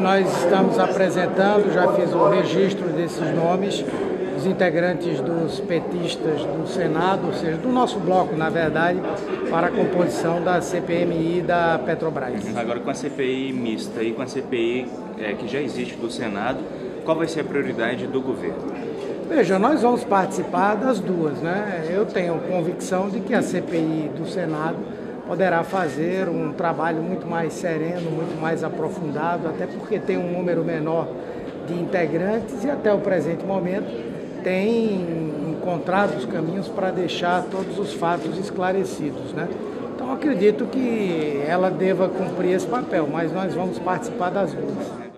Nós estamos apresentando, já fiz o registro desses nomes, os integrantes dos petistas do Senado, ou seja, do nosso bloco, na verdade, para a composição da CPMI da Petrobras. Agora, com a CPI mista e com a CPI que já existe do Senado, qual vai ser a prioridade do governo? Veja, nós vamos participar das duas, né? Eu tenho convicção de que a CPI do Senado poderá fazer um trabalho muito mais sereno, muito mais aprofundado, até porque tem um número menor de integrantes e até o presente momento tem encontrado os caminhos para deixar todos os fatos esclarecidos, né? Então acredito que ela deva cumprir esse papel, mas nós vamos participar das duas.